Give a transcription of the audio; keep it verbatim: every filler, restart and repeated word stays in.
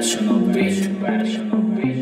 International beat.